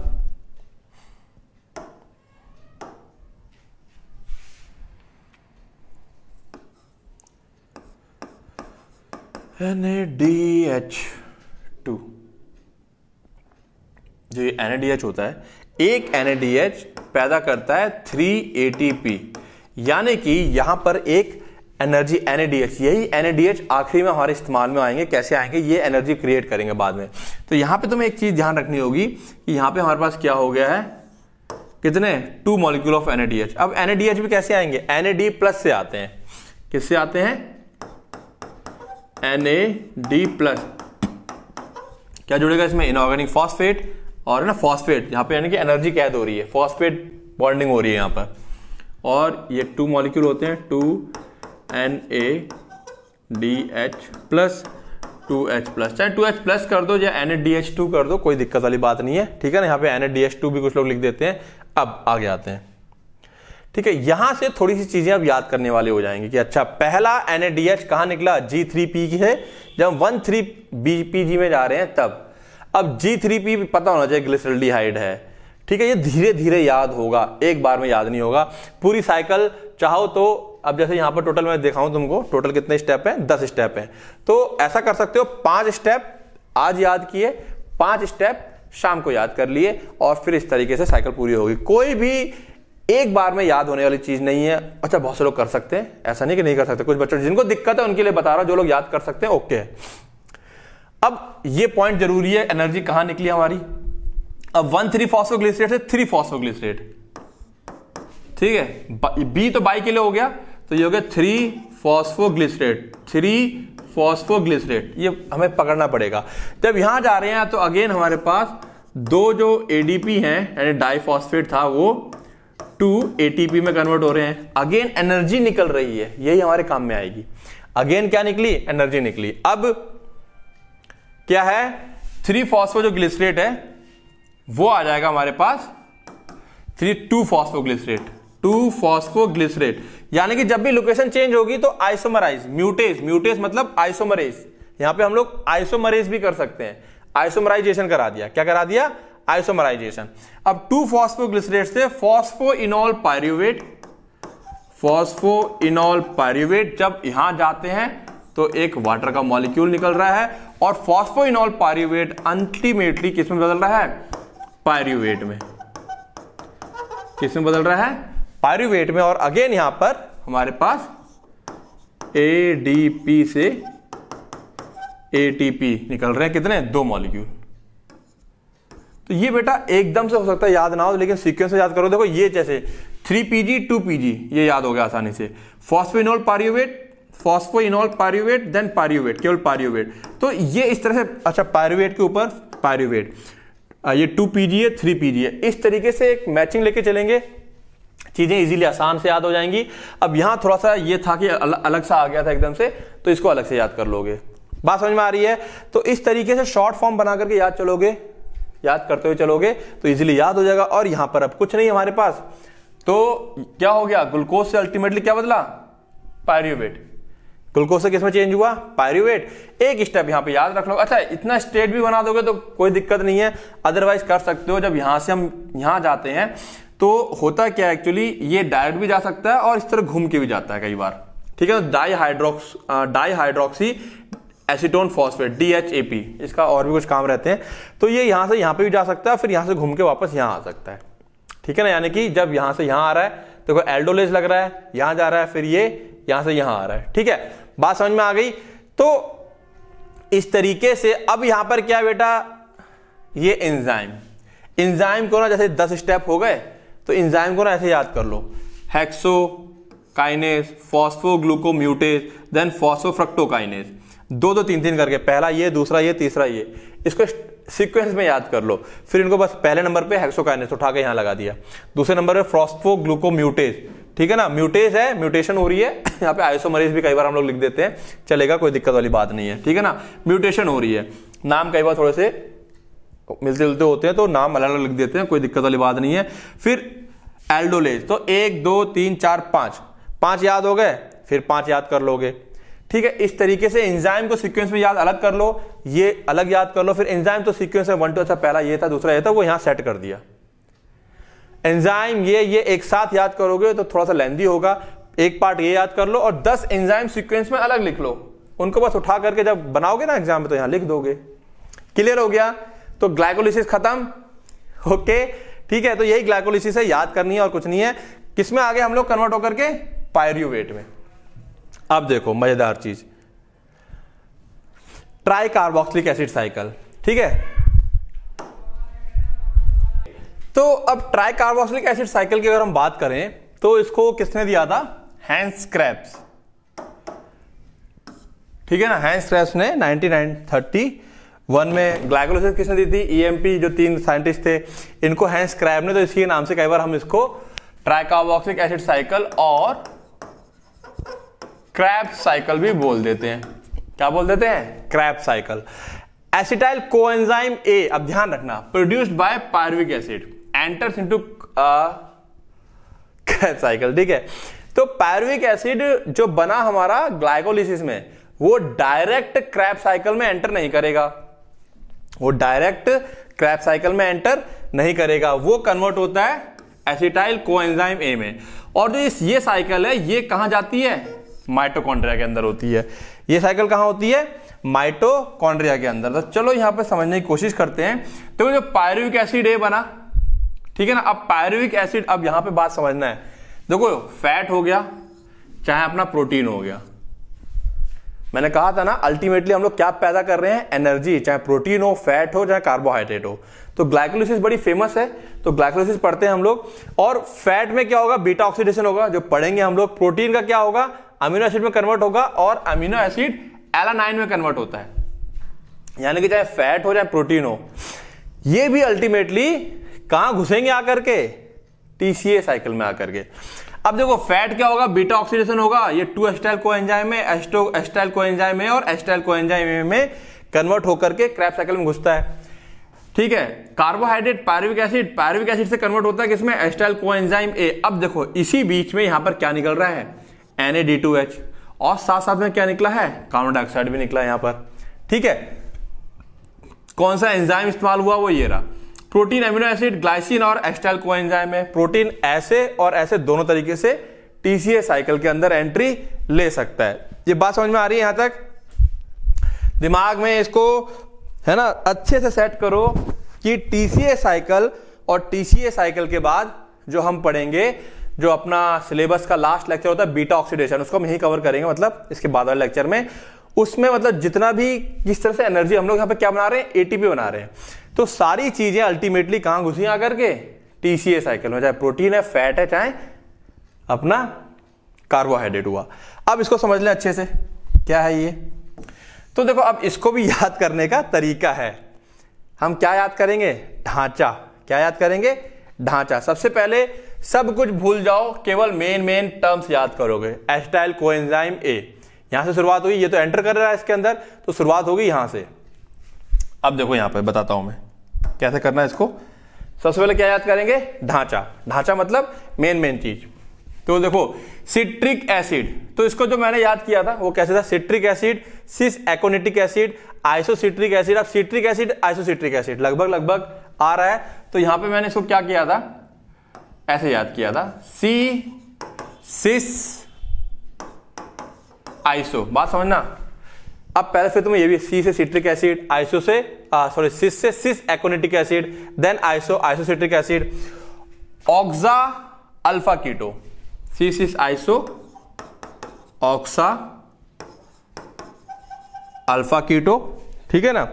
एनएडीएच टू, जो ये एनएडीएच होता है, एक एनएडीएच पैदा करता है थ्री एटीपी, यानी कि यहां पर एक एनर्जी एनएडीएच, यही एनएडीएच आखिरी में हमारे इस्तेमाल में आएंगे, कैसे आएंगे, ये एनर्जी क्रिएट करेंगे बाद में। तो यहां पे तुम्हें एक चीज ध्यान रखनी होगी कि यहां पे हमारे पास क्या हो गया है, कितने, टू मॉलिक्यूल ऑफ एनएडीएच। अब एनएडीएच भी कैसे आएंगे, एनएडी प्लस से आते हैं, किससे आते हैं, एनएडी प्लस, क्या जुड़ेगा इसमें, इनऑर्गेनिक फॉस्फेट और ना फॉस्फेट, यहाँ पे यानी कि एनर्जी कैद हो रही है, फॉस्फेट बॉन्डिंग हो रही है यहाँ पर, और ये टू मॉलिक्यूल होते हैं, two N A D H plus two H plus, चाहे टू एच प्लस कर दो या N A D H two कर दो, कोई दिक्कत वाली बात नहीं है, ठीक है ना। यहाँ पे N A D H two भी कुछ लोग लिख देते हैं। अब आगे आते हैं, ठीक है, यहां से थोड़ी सी चीजें अब याद करने वाले हो जाएंगे कि अच्छा पहला एन ए डी एच कहाँ निकला, जी थ्री पी की है, जब one three B P G में जा रहे हैं तब। अब जी थ्री पी पता होना चाहिए ग्लिसरल्डिहाइड है, ठीक है, ये धीरे धीरे याद होगा, एक बार में याद नहीं होगा। पूरी साइकिल चाहो तो, अब जैसे यहां पर टोटल मैं दिखाऊं तुमको, टोटल कितने स्टेप हैं, दस स्टेप हैं, तो ऐसा कर सकते हो, पांच स्टेप आज याद किए, पांच स्टेप शाम को याद कर लिए, और फिर इस तरीके से साइकिल पूरी होगी। कोई भी एक बार में याद होने वाली चीज नहीं है। अच्छा बहुत से लोग कर सकते हैं, ऐसा नहीं कि नहीं कर सकते, कुछ बच्चों जिनको दिक्कत है उनके लिए बता रहा हूं, जो लोग याद कर सकते हैं ओके। अब ये पॉइंट जरूरी है, एनर्जी कहां निकली हमारी, अब वन थ्री फॉस्फोग्लिसरेट से थ्री फॉस्फोग्लिसरेट, ठीक है, बी तो बाई के लिए हो गया, तो ये हो गया थ्री फॉस्फोग्लिसरेट, थ्री फॉस्फोग्लिसरेट, ये हमें पकड़ना पड़ेगा। जब यहां जा रहे हैं तो अगेन हमारे पास दो जो एडीपी हैं यानी डाइफॉस्फेट था वो टू एटीपी में कन्वर्ट हो रहे हैं, अगेन एनर्जी निकल रही है, यही हमारे काम में आएगी। अगेन क्या निकली, एनर्जी निकली। अब क्या है, थ्री फॉस्फो जो ग्लिसरेट है वो आ जाएगा हमारे पास three two phosphoglycerate two phosphoglycerate. यानी कि जब भी लोकेशन चेंज होगी तो आइसोमराइज म्यूटेज म्यूटेज मतलब आइसोमरेज, यहां पे हम लोग आइसोमरेज भी कर सकते हैं, आइसोमराइजेशन करा दिया, क्या करा दिया आइसोमराइजेशन। अब टू फॉस्फोग्लिसरेट से फॉस्फोइनॉल पायरुवेट फॉस्फोइनॉल पायरुवेट जब यहां जाते हैं तो एक वाटर का मॉलिक्यूल निकल रहा है और फॉस्फोइनॉल पायरुवेट अल्टीमेटली किस में बदल रहा है पायरुवेट में, किस में बदल रहा है पायरुवेट में। और अगेन यहां पर हमारे पास एडीपी से एटीपी निकल रहे हैं, कितने दो मॉलिक्यूल। तो ये बेटा एकदम से हो सकता है याद ना हो लेकिन सीक्वेंस से याद करो। देखो ये जैसे थ्री पीजी टू पीजी ये याद हो गया आसानी से, phosphoenol pyruvate phosphoenol pyruvate then pyruvate केवल पायरुवेट। तो ये इस तरह से, अच्छा पायरुवेट के ऊपर पायरुवेट, ये टू पीजी है थ्री पीजी है, इस तरीके से एक मैचिंग लेके चलेंगे, चीजें इजीली आसान से याद हो जाएंगी। अब यहां थोड़ा सा ये था कि अल, अलग सा आ गया था एकदम से, तो इसको अलग से याद कर लोगे। बात समझ में आ रही है? तो इस तरीके से शॉर्ट फॉर्म बना करके याद चलोगे, याद करते हुए चलोगे तो इजीली याद हो जाएगा। और यहां पर अब कुछ नहीं हमारे पास, तो क्या हो गया ग्लूकोज से अल्टीमेटली क्या बदला पायरुवेट, ग्लूकोज से किसमें चेंज हुआ पायरुवेट। एक स्टेप यहां पे याद रख लो। अच्छा इतना स्टेट भी बना दोगे तो कोई दिक्कत नहीं है, अदरवाइज कर सकते हो। जब यहां से हम यहां जाते हैं तो होता क्या एक्चुअली, ये डायरेक्ट भी जा सकता है और इस तरह घूम के भी जाता है कई बार, ठीक है। Dihydroxy dihydroxy acetone phosphate D H A P, इसका और भी कुछ काम रहते हैं। तो ये यहां से यहां पे भी जा सकता है, फिर यहां से घूम के वापस यहां आ सकता है, ठीक है ना। यानी कि जब यहां से यहां आ रहा है तो एल्डोलेज लग रहा है, यहां जा रहा है, फिर ये यहां से यहां आ रहा है, ठीक है। बात समझ में आ गई? तो इस तरीके से अब यहां पर क्या है बेटा, ये एंजाइम एंजाइम को ना जैसे दस स्टेप हो गए तो एंजाइम को ना ऐसे याद कर लो, hexokinase phosphoglucomutase then फॉस्फोफ्रक्टोकाइनेज, दो दो तीन तीन करके, पहला ये दूसरा ये तीसरा ये, इसको सीक्वेंस में याद कर लो। फिर इनको बस पहले नंबर पे हेक्सोकाइनेज उठा के यहां लगा दिया, दूसरे नंबर पे फॉस्फोग्लूकोम्यूटेज, ठीक है ना, म्यूटेज है म्यूटेशन हो रही है, यहाँ पे आइसोमरेज भी कई बार हम लोग लिख देते हैं, चलेगा कोई दिक्कत वाली बात नहीं है, ठीक है ना। म्यूटेशन हो रही है, नाम कई बार थोड़े से मिलते जुलते होते हैं तो नाम अलग अलग लिख देते हैं, कोई दिक्कत वाली बात नहीं है। फिर एल्डोलेज, तो एक दो तीन चार पांच, पांच याद हो गए, फिर पांच याद कर लोगे, ठीक है। इस तरीके से एंजाइम को सीक्वेंस में याद अलग कर लो, ये अलग याद कर लो, फिर एंजाइम तो सीक्वेंस में वन टू, अच्छा पहला ये था दूसरा ये था, वो यहां सेट कर दिया। एंजाइम ये ये एक साथ याद करोगे तो थोड़ा सा लेंथी होगा, एक पार्ट ये याद कर लो और दस एंजाइम सीक्वेंस में अलग लिख लो, उनको बस उठा करके जब बनाओगे ना एग्जाम में तो यहां लिख दोगे। क्लियर हो गया? तो ग्लाइकोलाइसिस खत्म, ओके ठीक है। तो यही ग्लाइकोलाइसिस है, याद करनी है और कुछ नहीं है। किसमें आगे हम लोग कन्वर्ट होकर के पायरुवेट में। अब देखो मजेदार चीज, ट्राइकार्बोक्सिलिक एसिड साइकिल, ठीक है। तो अब ट्राइकार्बोक्सिलिक एसिड साइकिल की अगर हम बात करें तो इसको किसने दिया था, हैंस क्रेब्स, ठीक है ना। हैंस क्रेब्स ने नाइनटीन थर्टी वन में ग्लाइकोलाइसिस किसने दी थी, ईएमपी जो तीन साइंटिस्ट थे इनको हैंस क्रेब्स ने, तो इसी नाम से कई बार हम इसको ट्राइकार्बोक्सिलिक एसिड साइकिल और क्रेब्स साइकिल भी बोल देते हैं। क्या बोल देते हैं, क्रेब्स साइकिल। Acetyl coenzyme A, अब ध्यान रखना, produced by पायरुविक एसिड enters into क्रेब्स साइकिल, ठीक है। तो पायरुविक एसिड जो बना हमारा ग्लाइकोलाइसिस में वो डायरेक्ट क्रेब्स साइकिल में एंटर नहीं करेगा, वो डायरेक्ट क्रेब्स साइकिल में एंटर नहीं करेगा, वो कन्वर्ट होता है एसिटाइल कोएंजाइम ए में। और जो इस ये साइकिल है ये कहां जाती है, माइटोकॉन्ड्रिया के अंदर होती है। ये साइकिल कहां होती है, माइटोकॉन्ड्रिया के अंदर। तो चलो यहां पे समझने की कोशिश करते हैं। तो जो पायरुविक एसिड ए बना, ठीक है ना। अब पायरुविक एसिड, अब यहां पे बात समझना है, देखो फैट हो गया चाहे अपना प्रोटीन हो गया, मैंने कहा था ना अल्टीमेटली हम लोग क्या पैदा कर रहे हैं, एनर्जी, चाहे प्रोटीन हो फैट हो चाहे कार्बोहाइड्रेट हो। तो ग्लाइकोलाइसिस बड़ी फेमस है, तो ग्लाइकोलाइसिस पढ़ते हैं हम लोग। और फैट में क्या होगा, बीटा ऑक्सीडेशन होगा जो पढ़ेंगे हम लोग। प्रोटीन का क्या होगा, अमीनो एसिड में कन्वर्ट होगा और अमीनो एसिड एलानाइन में कन्वर्ट होता है। यानी कि चाहे फैट हो चाहे प्रोटीन हो, ये भी अल्टीमेटली कहां घुसेंगे आकर के, टीसीए साइकिल में आकर के। अब देखो फैट क्या होगा, बीटा ऑक्सीडेशन होगा, ये टू एसिटाइल कोएंजाइम में एसिटाइल कोएंजाइम में और एसिटाइल कोएंजाइम में कन्वर्ट होकर के क्रेब्स साइकिल में घुसता है। ठीक है। Carbohydrate पायरुविक एसिड, पायरुविक एसिड से कन्वर्ट होता है किसमें, एसिटाइल कोएंजाइम ए। अब देखो इसी बीच में यहां पर क्या निकल रहा है, N A D two H, और साथ साथ में क्या निकला है, कार्बन डाइऑक्साइड भी निकला है यहां पर। ठीक है, कौन सा एंजाइम इस्तेमाल हुआ वो ये रहा, प्रोटीन एमिनो एसिड ग्लाइसिन और एसिटाइल कोएंजाइम है। प्रोटीन ऐसे और ऐसे दोनों तरीके से टीसीए साइकिल के अंदर एंट्री ले सकता है। ये बात समझ में आ रही है यहां तक? दिमाग में इसको है ना अच्छे से सेट करो कि टीसीए साइकिल और टीसीए साइकिल के बाद जो हम पढ़ेंगे, जो अपना सिलेबस का लास्ट लेक्चर होता है बीटा ऑक्सीडेशन, उसको हम यही कवर करेंगे, मतलब इसके बाद वाले लेक्चर में। उसमें मतलब जितना भी किस तरह से एनर्जी हम लोग यहाँ पे क्या बना रहे हैं, एटीपी बना रहे हैं, तो सारी चीजें अल्टीमेटली कहाँ घुसी आकर के, टीसीए साइकिल में, चाहे प्रोटीन है, फैट है, चाहे अपना कार्बोहाइड्रेट हुआ। अब इसको समझ लें अच्छे से क्या है ये। तो देखो अब इसको भी याद करने का तरीका है, हम क्या याद करेंगे, ढांचा। क्या याद करेंगे, ढांचा। सबसे पहले सब कुछ भूल जाओ, केवल मेन मेन टर्म्स याद करोगे। एसिटाइल कोएंजाइम ए यहां से शुरुआत होगी, ये तो एंटर कर रहा है इसके अंदर, तो शुरुआत होगी यहां से। अब देखो यहां पे बताता हूं मैं कैसे करना है इसको। सबसे पहले क्या याद करेंगे, ढांचा। ढांचा मतलब मेन मेन चीज। तो देखो सिट्रिक एसिड, तो इसको जो मैंने याद किया था वो कैसे था, citric acid, सिस एकोनिटिक एसिड, isocitric acid. अब सिट्रिक एसिड आइसोसिट्रिक एसिड लगभग लगभग आ रहा है, तो यहां पे मैंने इसको क्या किया था, ऐसे याद किया था, सी सिस आइसो। बात समझना। अब पहले फिर तुम्हें ये भी, सी से सिट्रिक एसिड, आइसो से सॉरी सिस से सिस एकोनिटिक एसिड, then iso isocitric acid, oxa alpha keto, C cis iso oxa alpha keto, ठीक है ना।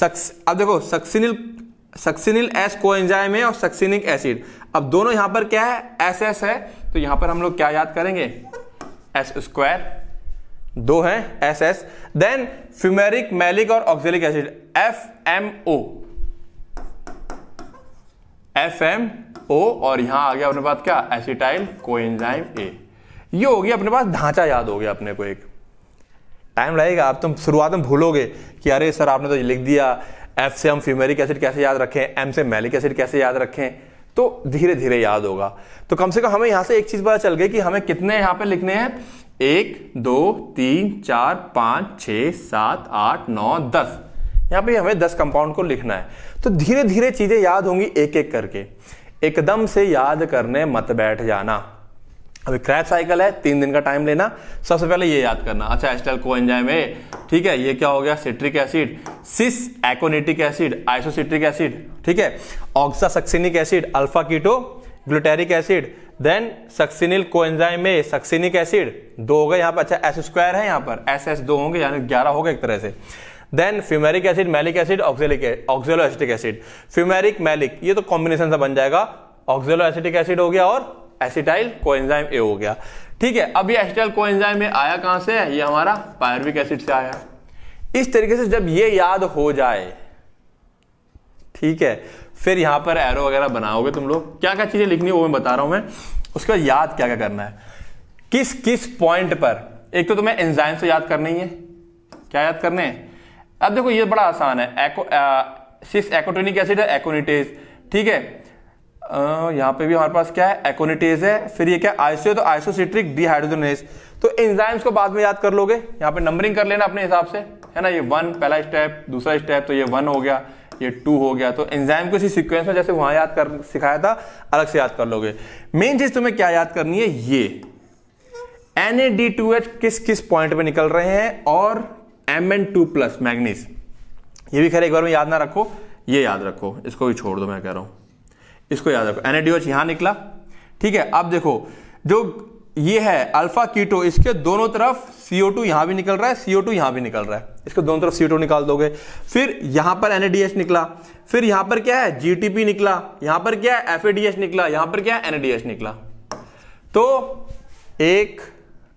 सक्स, अब देखो सक्सिनिल सक्सिनिल एस कोएंजाइम है और सक्सिनिक एसिड। अब दोनों यहां पर क्या है, एस एस है, तो यहां पर हम लोग क्या याद करेंगे, एस स्क्वायर, दो हैं S S. Then fumaric, malic और oxalic acid, F M O, F M O, और यहां आ गया अपने पास क्या, एसिटाइल कोएंजाइम ए। ये हो गया अपने पास ढांचा, याद हो गया अपने को। एक टाइम लगेगा, आप तुम शुरुआत में भूलोगे कि अरे सर आपने तो ये लिख दिया, एफ से हम फ्यूमेरिक एसिड कैसे याद रखें, एम से मैलिक एसिड कैसे याद रखें, तो धीरे धीरे याद होगा। तो कम से कम हमें यहां से एक चीज पता चल गई कि हमें कितने यहां पे लिखने हैं, एक, दो, तीन, चार, पांच, छह, सात, आठ, नौ, दस। यहाँ पे हमें दस कंपाउंड को लिखना है। तो धीरे धीरे चीजें याद होंगी एक एक करके, एकदम से याद करने मत बैठ जाना। अभी क्रेब्स साइकिल है, तीन दिन का टाइम लेना, सबसे पहले ये याद करना। अच्छा एसिटाइल कोएंजाइम ए, ठीक है, ये क्या हो गया, citric acid, सिस एकोनिटिक एसिड, isocitric acid, ठीक है, oxa सक्सिनिक एसिड, alpha keto glutaric acid, then सक्सिनिल कोएंजाइम ए, सक्सिनिक एसिड, दो हो गए यहाँ पर। अच्छा एस स्क्वायर है यहाँ पर, एस एस दो होंगे, यानी ग्यारह हो गए एक तरह से। Then फ्यूमेरिक एसिड, मैलिक एसिड, oxalic oxalo acetic acid, fumaric malic, ये तो कॉम्बिनेशन सा बन जाएगा, ऑक्सिलो एसिटिक एसिड हो गया और एसिटाइल कोएंजाइम ए हो गया, ठीक है। अब ये एसिटाइल कोएंजाइम ए आया कहाँ से, ये हमारा पायरुविक एसिड से आया। इस तरीके से जब ये याद हो जाए, ठीक है, फिर यहां पर एरो वगैरह बनाओगे तुम लोग, क्या क्या चीजें लिखनी है वो मैं बता रहा हूं मैं, उसके बाद याद क्या क्या करना है, किस किस पॉइंट पर। एक तो तुम्हें एंजाइम से याद करनी है, क्या याद करने हैं। अब देखो ये बड़ा आसान है, एको, आ, सिस एकोटोनिक एसिड है, एकोनिटेज, ठीक है, यहां पे भी हमारे पास क्या है, एकोनिटेज है, फिर ये क्या, आइसो, तो आइसोसिट्रिक डिहाइड्रोजनेज। तो एंजाइम्स को बाद में याद कर लोगे, यहाँ पे नंबरिंग कर लेना अपने हिसाब से, है ना। ये वन पहला स्टेप, दूसरा स्टेप, तो ये वन हो गया, ये टू हो गया। तो एंजाइम को इसी सीक्वेंस में जैसे वहां याद कर सिखाया था, अलग से याद कर लोगे। मेन चीज तुम्हें क्या याद करनी है, ये N A D two H किस किस पॉइंट पे निकल रहे हैं, और M N two plus manganese, ये भी खैर एक बार में याद ना रखो, ये याद रखो, इसको भी छोड़ दो, मैं कह रहा हूं इसको याद रखो। N A D O H यहां निकला, ठीक है। अब देखो जो ये है अल्फा कीटो, इसके दोनों तरफ सी ओ टू यहां भी निकल रहा है, सी ओ टू यहां भी निकल रहा है, इसको दोनों तरफ सी ओ टू निकाल दोगे। फिर यहां पर एन ए डी एच निकला, फिर यहां पर क्या है, जी टी पी निकला, यहां पर क्या है, एफ ए डी एच निकला, यहां पर क्या है, एन ए डी एच निकला। तो एक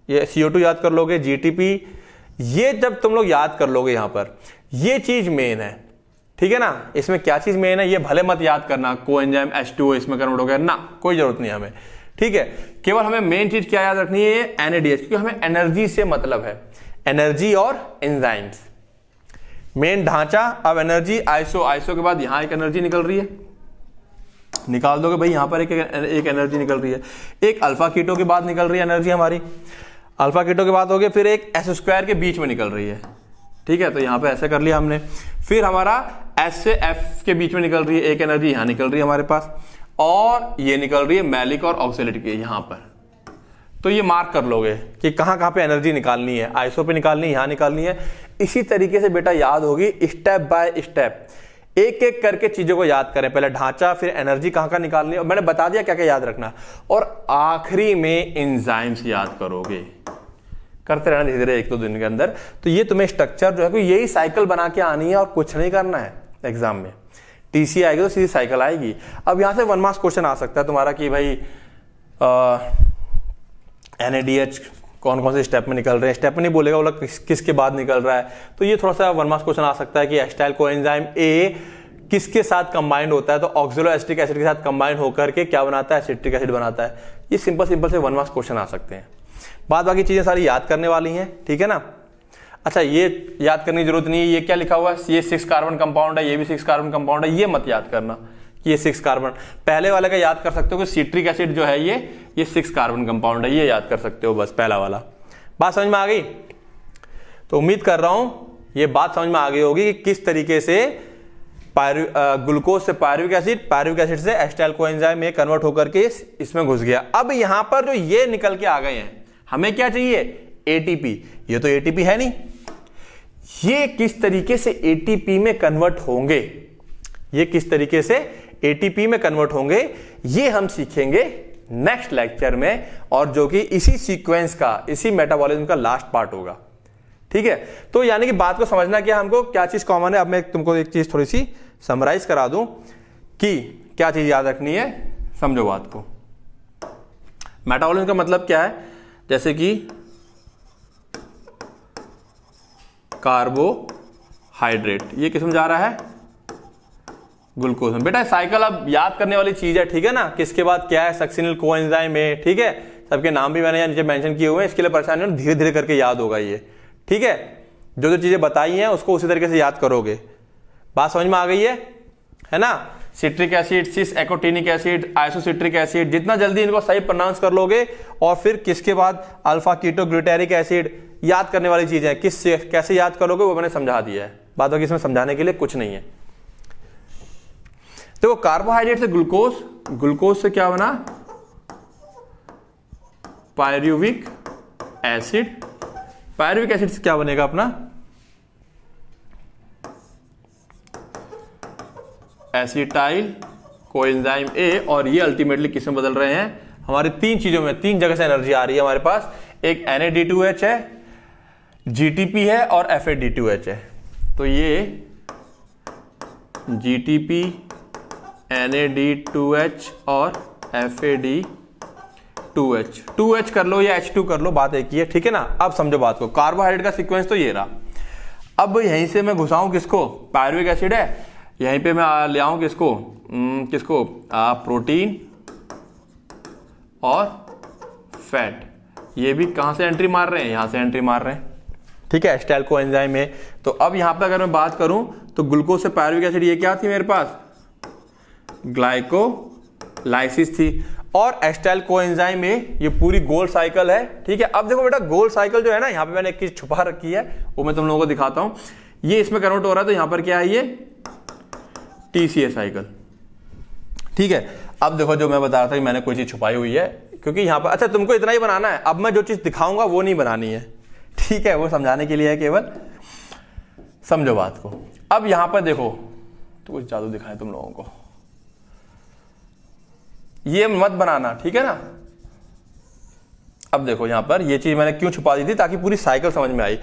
ये सी ओ टू याद कर लोगे, जी टी पी, ये जब तुम लोग याद कर लोगे यहां पर, ये चीज मेन है, ठीक है ना। इसमें क्या चीज मेन है, ये भले मत याद करना कोएंजाइम एच टू ओ इसमें कन्वर्ट हो गया ना, कोई जरूरत नहीं हमें, ठीक है। केवल हमें मेन चीज क्या याद रखनी है, एन ए डी एच, क्योंकि हमें एनर्जी से मतलब है, एनर्जी और एंजाइम्स, मेन ढांचा। अब एनर्जी आइसो आइसो के बाद यहाँ एक एनर्जी निकल रही है, निकाल दोगे भाई, यहाँ पर एक एक एनर्जी निकल रही है, एक अल्फा कीटो के बाद निकल रही है एनर्जी हमारी, अल्फा कीटो के बाद हो गया, फिर एक एस स्क्वायर के बीच में निकल रही है, ठीक है। तो यहाँ पे ऐसे कर लिया हमने, फिर हमारा एस से एफ के बीच में निकल रही है एक एनर्जी, यहाँ निकल रही है हमारे पास, और ये निकल रही है मैलिक और ऑक्सीलेट की यहाँ पर। तो ये मार्क कर लोगे कि कहाँ कहाँ पे एनर्जी निकालनी है, आइसो पे निकालनी है, यहाँ निकालनी है। इसी तरीके से बेटा याद होगी, स्टेप बाय स्टेप एक एक करके चीजों को याद करें, पहले ढांचा, फिर एनर्जी कहाँ कहाँ निकालनी है, और मैंने बता दिया क्या क्या याद रखना, और आखिरी में एंजाइम्स याद करोगे, करते रहना धीरे धीरे एक दो दिन के अंदर। तो ये तुम्हें स्ट्रक्चर जो है यही साइकिल बना के आनी है और कुछ नहीं करना है। एग्जाम में टीसीए आएगी तो सीधी साइकिल आएगी। अब यहाँ से वन मार्क्स क्वेश्चन आ सकता है तुम्हारा कि भाई एनएडीएच कौन कौन से स्टेप में निकल रहे हैं, स्टेप में नहीं बोलेगा, बोला किस किसके बाद निकल रहा है। तो ये थोड़ा सा वन मार्क्स क्वेश्चन आ सकता है कि एसिटाइल कोएंजाइम ए किसके साथ कंबाइंड होता है, तो ऑक्सलोएसिटिक एसिड के साथ कंबाइंड होकर के क्या बनाता है, सिट्रिक एसिड बनाता है। ये सिंपल सिंपल से वन मार्क्स क्वेश्चन आ सकते हैं, बाद बाकी चीजें सारी याद करने वाली हैं, ठीक है ना। अच्छा ये याद करने की जरूरत नहीं है, ये क्या लिखा हुआ है, ये सिक्स कार्बन कंपाउंड है, ये भी सिक्स कार्बन कंपाउंड है, ये मत याद करना कि ये सिक्स कार्बन, पहले वाले का याद कर सकते हो कि सिट्रिक एसिड जो है ये ये सिक्स कार्बन कंपाउंड है, ये याद कर सकते हो बस, पहला वाला। बात समझ में आ गई? तो उम्मीद कर रहा हूं ये बात समझ में आ गई होगी कि किस तरीके से पायरु ग्लूकोज से पायरुविक एसिड, पायरुविक एसिड से एसिटाइल कोएंजाइम में कन्वर्ट होकर के इस, इसमें घुस गया। अब यहां पर जो ये निकल के आ गए हैं, हमें क्या चाहिए, एटीपी। ये तो एटीपी है नहीं, ये किस तरीके से एटीपी में कन्वर्ट होंगे, ये किस तरीके से एटीपी में कन्वर्ट होंगे ये हम सीखेंगे नेक्स्ट लेक्चर में, और जो कि इसी सीक्वेंस का, इसी मेटाबॉलिज्म का लास्ट पार्ट होगा, ठीक है। तो यानी कि बात को समझना क्या, हमको क्या चीज कॉमन है। अब मैं तुमको एक चीज थोड़ी सी समराइज करा दूं कि क्या चीज याद रखनी है, समझो बात को। मेटाबॉलिज्म का मतलब क्या है, जैसे कि कार्बोहाइड्रेट ये किसमें जा रहा है, ग्लूकोज में। बेटा साइकिल अब याद करने वाली चीज है, ठीक है ना, किसके बाद क्या है, सक्सिनिक कोएंजाइम ए, ठीक है, सबके नाम भी मैंने यहाँ नीचे मेंशन किए हुए हैं, इसके लिए परेशानी नहीं, धीरे धीरे करके याद होगा ये, ठीक है। जो जो चीजें बताई हैं उसको उसी तरीके से याद करोगे। बात समझ में आ गई है, है ना। Citric acid, सिस एकोनिटिक एसिड, isocitric acid, जितना जल्दी इनको सही प्रोनाउंस कर लोगे, और फिर किसके बाद अल्फा कीटो ग्लूटारिक एसिड, याद करने वाली चीजें किस कैसे याद करोगे वो मैंने समझा दिया है, बात बाकी इसमें समझाने के लिए कुछ नहीं है। देखो तो कार्बोहाइड्रेट से ग्लूकोज, ग्लूकोज से क्या बना, पायरुविक एसिड, पायरुविक एसिड से क्या बनेगा अपना, एसिटाइल कोएंजाइम ए, और ये अल्टीमेटली किसमें बदल रहे हैं, हमारे तीन चीजों में, तीन जगह से एनर्जी आ रही है हमारे पास, एक N A D two H है, जी टी पी है, और F A D two H है। तो ये G T P, N A D two H और F A D two H, two H कर लो या एच टू कर लो, बात एक ही है, ठीक है ना। अब समझो बात को, कार्बोहाइड्रेट का सीक्वेंस तो ये रहा। अब यहीं से मैं घुसाऊं किसको, पायरुविक एसिड है, यहीं पे मैं ले आऊं किसको न, किसको आ, प्रोटीन और फैट, ये भी कहां से एंट्री मार रहे हैं, यहां से एंट्री मार रहे हैं, ठीक है, एसिटाइल कोएंजाइम में। तो अब यहां पर अगर मैं बात करूं तो ग्लूकोज से पायरुविक एसिड, ये क्या थी मेरे पास, ग्लाइकोलाइसिस थी, और एसिटाइल कोएंजाइम में, ये पूरी गोल साइकिल है, ठीक है। अब देखो बेटा गोल साइकिल जो है ना, यहाँ पे मैंने एक चीज छुपा रखी है, वो मैं तुम लोगों को दिखाता हूँ, ये इसमें कन्वर्ट हो रहा है, तो यहाँ पर क्या है, ये टीसीए साइकिल, ठीक है। अब देखो जो मैं बता रहा था कि मैंने कोई चीज छुपाई हुई है, क्योंकि यहाँ पर अच्छा तुमको इतना ही बनाना है, अब मैं जो चीज दिखाऊंगा वो नहीं बनानी है, ठीक है, वो समझाने के लिए है केवल, समझो बात को। अब यहाँ पर देखो तो कुछ जादू दिखाए तुम लोगों को, ये मत बनाना, ठीक है ना। अब देखो यहां पर ये चीज मैंने क्यों छुपा दी थी, ताकि पूरी साइकिल समझ में आई।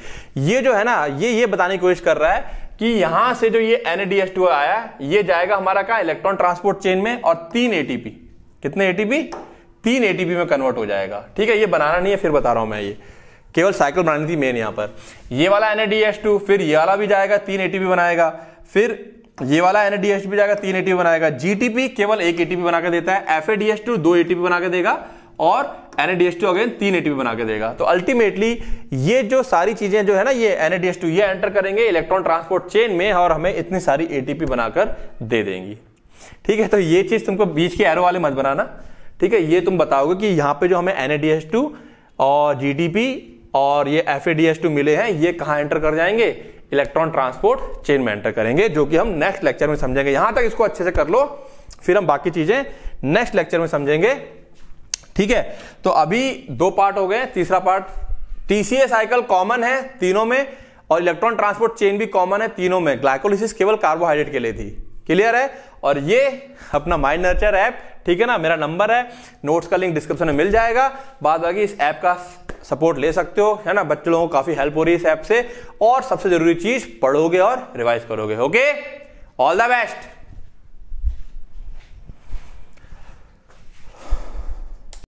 ये जो है ना, ये ये बताने की कोशिश कर रहा है कि यहां से जो ये N A D H two आया, ये जाएगा हमारा कहां, इलेक्ट्रॉन ट्रांसपोर्ट चेन में, और तीन एटीपी, कितने एटीपी, तीन एटीपी में कन्वर्ट हो जाएगा, ठीक है। ये बनाना नहीं है, फिर बता रहा हूं मैं, ये केवल साइकिल बनानी थी मेन। यहां पर ये वाला N A D H two, फिर ये वाला भी जाएगा, तीन एटीपी बनाएगा, फिर ये वाला एन ए डी एच भी जाएगा, तीन एटीपी बनाएगा, जी टी पी केवल एक एटीपी बनाकर देता है, F A D H two दो एटीपी बनाकर देगा, और एनएडीएच टू अगेन तीन एटीपी बना के देगा। तो अल्टीमेटली ये जो सारी चीजें जो है ना, ये एनएडीएच टू ये एंटर करेंगे इलेक्ट्रॉन ट्रांसपोर्ट चेन में और हमें इतनी सारी एटीपी बनाकर दे देंगी। ठीक है, तो ये चीज तुमको बीच के एरो वाले मत बनाना। ठीक है, ये तुम बताओगे कि यहाँ पे जो हमें एनएडीएच टू और जीडीपी और ये एफएडीएच टू मिले हैं, ये कहाँ एंटर कर जाएंगे? इलेक्ट्रॉन ट्रांसपोर्ट चेन में एंटर करेंगे, जो कि हम नेक्स्ट लेक्चर में समझेंगे। यहां तक इसको अच्छे से कर लो, फिर हम बाकी चीजें नेक्स्ट लेक्चर में समझेंगे। ठीक है, तो अभी दो पार्ट हो गए। तीसरा पार्ट, टीसीए साइकिल कॉमन है तीनों में और इलेक्ट्रॉन ट्रांसपोर्ट चेन भी कॉमन है तीनों में। ग्लाइकोलाइसिस केवल कार्बोहाइड्रेट के लिए थी। क्लियर है? और ये अपना माइंड नर्चर ऐप, ठीक है ना, मेरा नंबर है, नोट्स का लिंक डिस्क्रिप्शन में मिल जाएगा। बाद बाकी इस ऐप का सपोर्ट ले सकते हो, है ना, बच्चे लोगों को काफी हेल्प हो रही है इस ऐप से। और सबसे जरूरी चीज, पढ़ोगे और रिवाइज करोगे। Okay, all the best.